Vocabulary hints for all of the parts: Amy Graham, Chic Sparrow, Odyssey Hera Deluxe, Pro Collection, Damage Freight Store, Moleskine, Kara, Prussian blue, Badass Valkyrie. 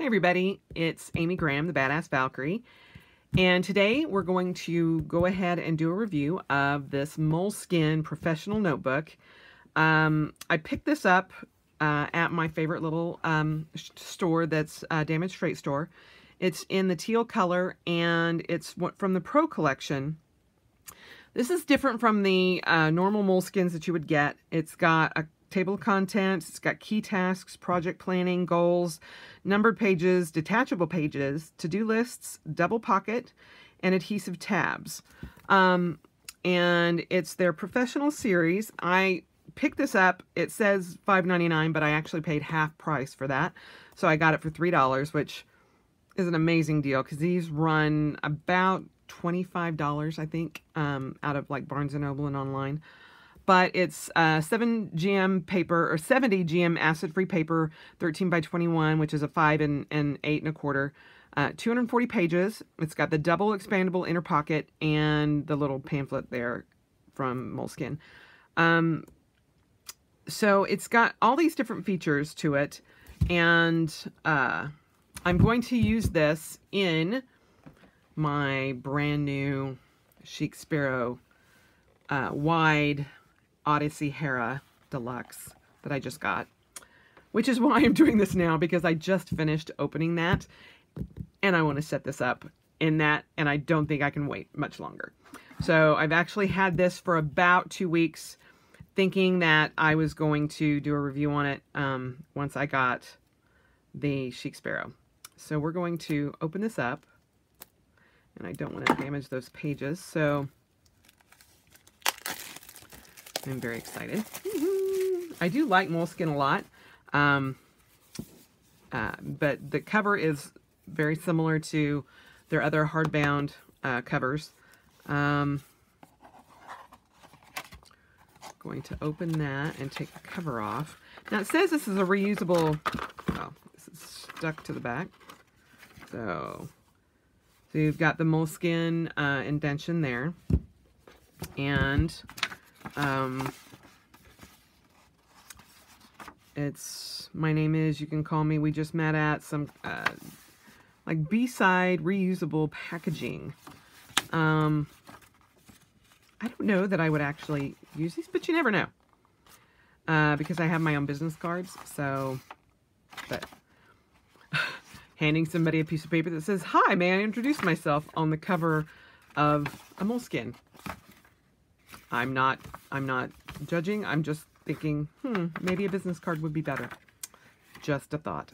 Hey everybody, it's Amy Graham, the Badass Valkyrie, and today we're going to go ahead and do a review of this Moleskine professional notebook. I picked this up at my favorite little store, that's Damage Freight Store. It's in the teal color and it's from the Pro Collection. This is different from the normal Moleskines that you would get. It's got a table of contents, it's got key tasks, project planning, goals, numbered pages, detachable pages, to-do lists, double pocket, and adhesive tabs. And it's their professional series. I picked this up, it says $5.99, but I actually paid half price for that. So I got it for $3, which is an amazing deal because these run about $25, I think, out of like Barnes & Noble and online. But it's 7 GM paper, or 70 GM acid-free paper, 13 by 21, which is a 5 and 8 and a quarter, 240 pages. It's got the double expandable inner pocket and the little pamphlet there from Moleskine. So it's got all these different features to it, and I'm going to use this in my brand new Chic Sparrow wide Odyssey Hera Deluxe that I just got, which is why I'm doing this now, because I just finished opening that and I want to set this up in that, and I don't think I can wait much longer. So I've actually had this for about 2 weeks, thinking that I was going to do a review on it once I got the Chic Sparrow. So we're going to open this up, and I don't want to damage those pages, so I'm very excited. I do like Moleskine a lot, but the cover is very similar to their other hardbound covers. Going to open that and take the cover off. Now it says this is a reusable, oh, this is stuck to the back. So you've got the Moleskine indention there. And it's, my name is, you can call me, we just met at, some like B-side reusable packaging. I don't know that I would actually use these, but you never know, because I have my own business cards. So, but handing somebody a piece of paper that says, "Hi, may I introduce myself?" on the cover of a Moleskine. I'm not judging. I'm just thinking, maybe a business card would be better. Just a thought.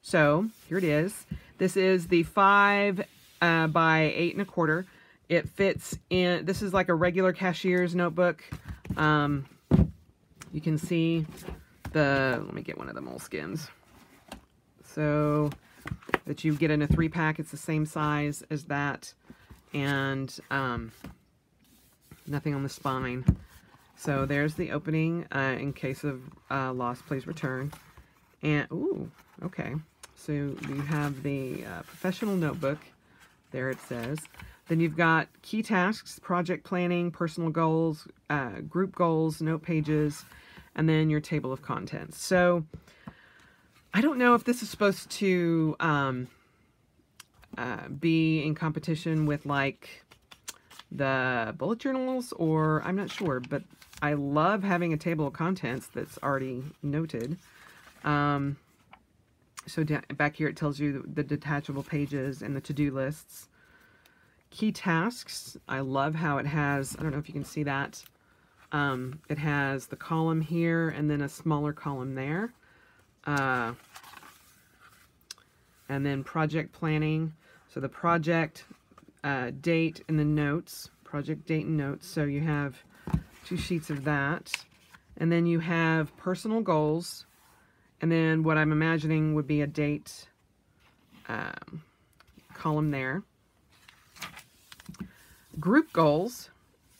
So here it is. This is the 5 by 8 and a quarter. It fits in, this is like a regular cashier's notebook. You can see the, let me get one of the Moleskines. So that you get in a 3-pack, it's the same size as that. And nothing on the spine. So there's the opening in case of loss, please return. And, ooh, okay. So you have the professional notebook. There it says. Then you've got key tasks, project planning, personal goals, group goals, note pages, and then your table of contents. So I don't know if this is supposed to be in competition with like the bullet journals, or I'm not sure, but I love having a table of contents that's already noted. So back here it tells you the detachable pages and the to-do lists. Key tasks, I love how it has, I don't know if you can see that, it has the column here and then a smaller column there. And then project planning, so the project date and the notes, project date and notes, so you have 2 sheets of that. And then you have personal goals, and then what I'm imagining would be a date column there. Group goals,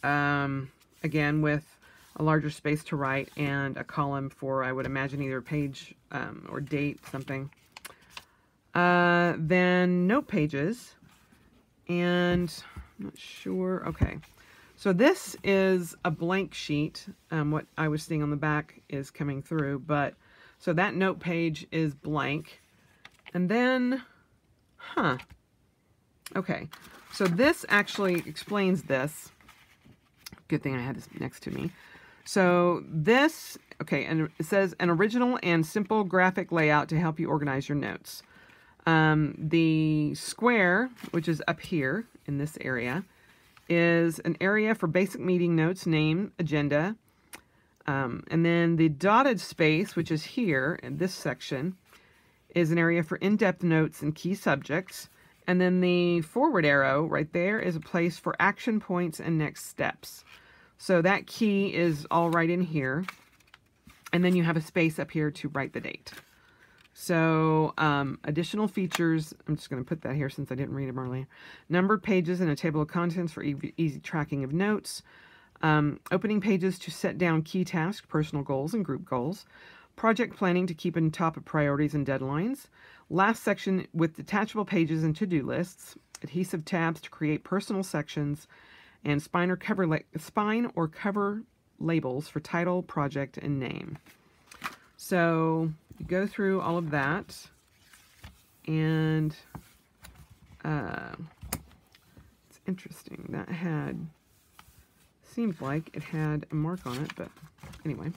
again with a larger space to write and a column for, I would imagine, either page or date, something. Then note pages, and I'm not sure, okay. So this is a blank sheet. What I was seeing on the back is coming through, but so that note page is blank. And then, okay, so this actually explains this. Good thing I had this next to me. So this, okay, and it says an original and simple graphic layout to help you organize your notes. The square, which is up here in this area, is an area for basic meeting notes, name, agenda. And then the dotted space, which is here in this section, is an area for in-depth notes and key subjects. And then the forward arrow right there is a place for action points and next steps. So that key is all right in here. And then you have a space up here to write the date. So additional features, I'm just going to put that here since I didn't read them earlier. Numbered pages and a table of contents for easy tracking of notes. Opening pages to set down key tasks, personal goals, and group goals. Project planning to keep on top of priorities and deadlines. Last section with detachable pages and to-do lists. Adhesive tabs to create personal sections. And spine or cover labels for title, project, and name. So you go through all of that, and it's interesting. That seems like it had a mark on it, but anyway.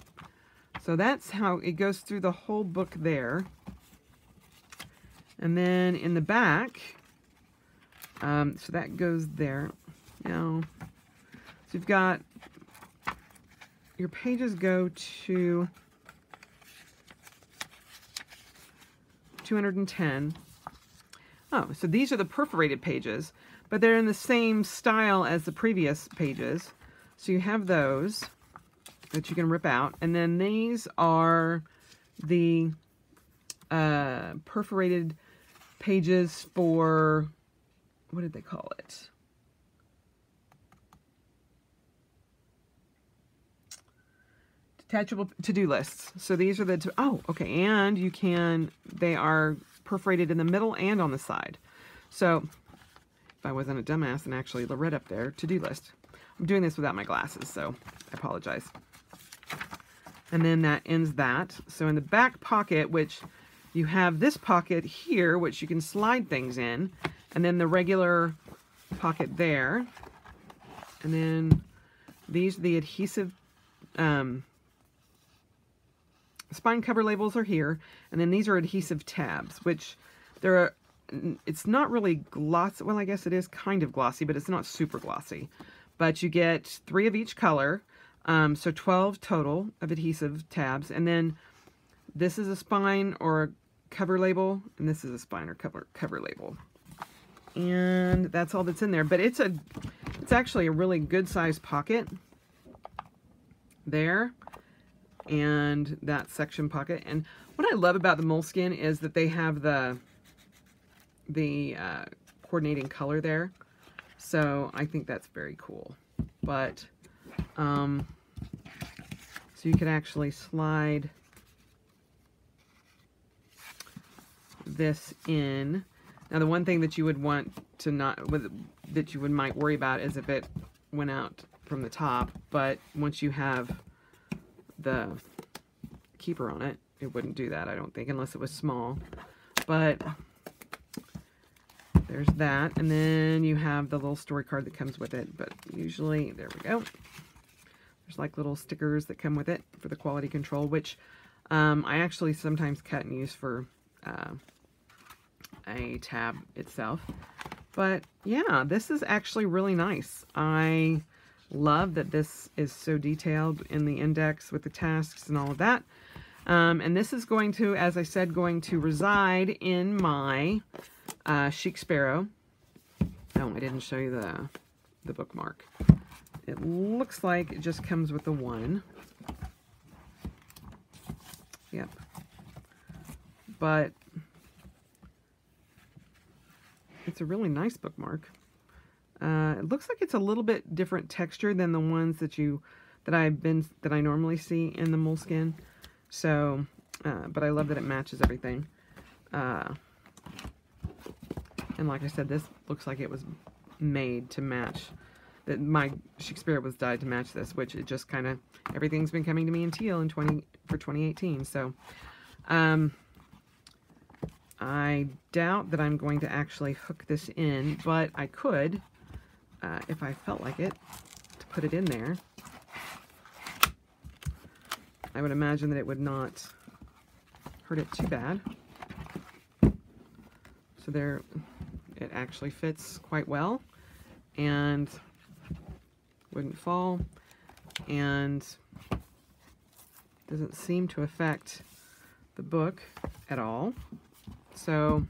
So that's how it goes through the whole book there. And then in the back, so that goes there. Now, so you've got your pages go to 210. Oh, so these are the perforated pages, but they're in the same style as the previous pages. So you have those that you can rip out. And then these are the perforated pages for, what did they call it? Detachable to-do lists. So these are the, oh, okay, and you can, they are perforated in the middle and on the side. So, if I wasn't a dumbass and actually read up there, to-do list. I'm doing this without my glasses, so I apologize. And then that ends that. So in the back pocket, which you have this pocket here, which you can slide things in, and then the regular pocket there, and then these are the adhesive, spine cover labels are here, and then these are adhesive tabs, which it's not really glossy. Well, I guess it is kind of glossy, but it's not super glossy. But you get 3 of each color, so 12 total of adhesive tabs. And then this is a spine or a cover label, and this is a spine or cover label. And that's all that's in there. But it's actually a really good sized pocket there. And that section pocket. And what I love about the Moleskine is that they have the coordinating color there. So I think that's very cool. But, so you could actually slide this in. Now the one thing that you would want to might worry about is if it went out from the top, but once you have the keeper on it, it wouldn't do that, I don't think, unless it was small. But there's that, and then you have the little story card that comes with it, but usually, there we go, there's like little stickers that come with it for the quality control, which I actually sometimes cut and use for a tab itself. But yeah, this is actually really nice. I love that this is so detailed in the index with the tasks and all of that. And this is going to, as I said, going to reside in my Chic Sparrow. Oh, I didn't show you the bookmark. It looks like it just comes with the one. Yep. But it's a really nice bookmark. It looks like it's a little bit different texture than the ones that I normally see in the Moleskine. So, but I love that it matches everything. And like I said, this looks like it was made to match. That my Chic Sparrow was dyed to match this, which it just kind of, everything's been coming to me in teal for 2018. So, I doubt that I'm going to actually hook this in, but I could, if I felt like it, to put it in there. I would imagine that it would not hurt it too bad. So there, it actually fits quite well and wouldn't fall, and doesn't seem to affect the book at all. So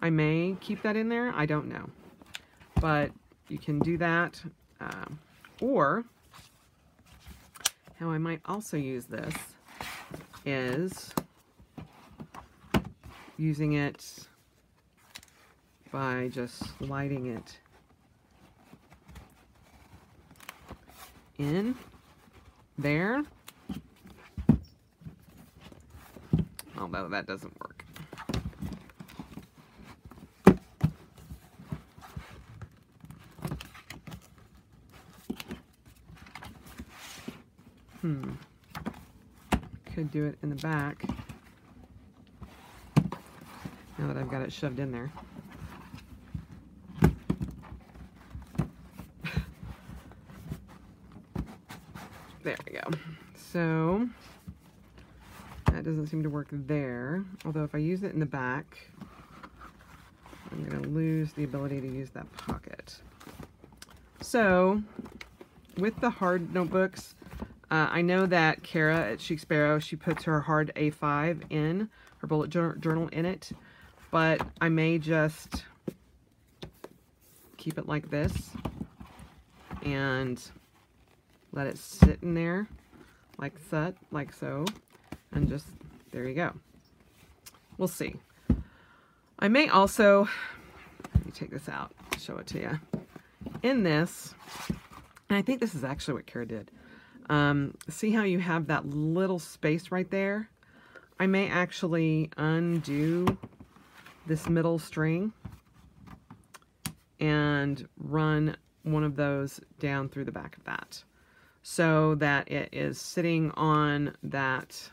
I may keep that in there, I don't know. But you can do that, or how I might also use this is using it by just sliding it in there. Although that doesn't work. Could do it in the back now that I've got it shoved in there. There we go. So that doesn't seem to work there, although if I use it in the back, I'm going to lose the ability to use that pocket. So with the hard notebooks, I know that Kara at Chic Sparrow, she puts her hard A5 in, her bullet journal in it, but I may just keep it like this and let it sit in there like that, like so, and just, there you go. We'll see. I may also, let me take this out, show it to you. In this, and I think this is actually what Kara did. See how you have that little space right there? I may actually undo this middle string and run one of those down through the back of that so that it is sitting on that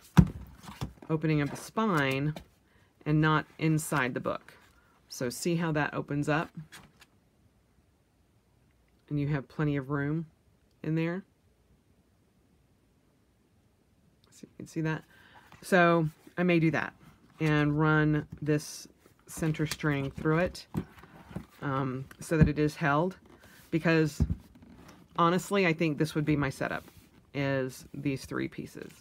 opening of the spine and not inside the book. So see how that opens up? And you have plenty of room in there. So you can see that. So I may do that and run this center string through it so that it is held, because honestly I think this would be my setup, is these three pieces,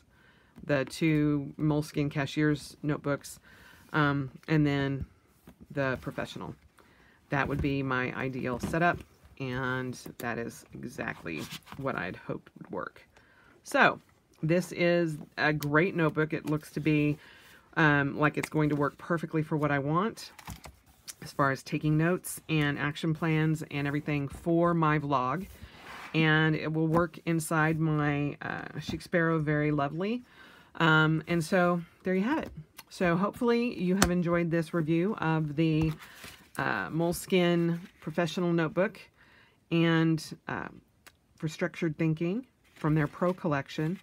the two Moleskine cashier's notebooks and then the professional. That would be my ideal setup, and that is exactly what I'd hoped would work. So this is a great notebook. It looks to be like it's going to work perfectly for what I want as far as taking notes and action plans and everything for my vlog. And it will work inside my Chic Sparrow very lovely. And so there you have it. So hopefully you have enjoyed this review of the Moleskine Professional Notebook and for Structured Thinking from their Pro Collection.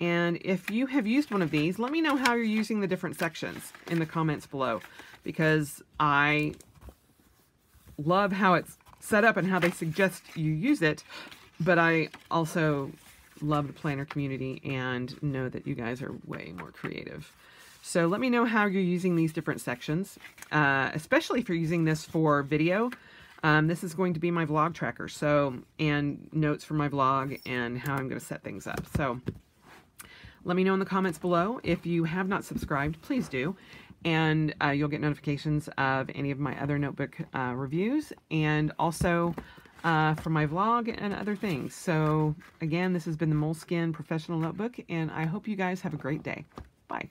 And if you have used one of these, let me know how you're using the different sections in the comments below, because I love how it's set up and how they suggest you use it, but I also love the planner community and know that you guys are way more creative. So let me know how you're using these different sections, especially if you're using this for video. This is going to be my vlog tracker, so, and notes for my vlog and how I'm going to set things up. So let me know in the comments below. If you have not subscribed, please do. And you'll get notifications of any of my other notebook reviews, and also from my vlog and other things. So again, this has been the Moleskine Professional Notebook, and I hope you guys have a great day. Bye.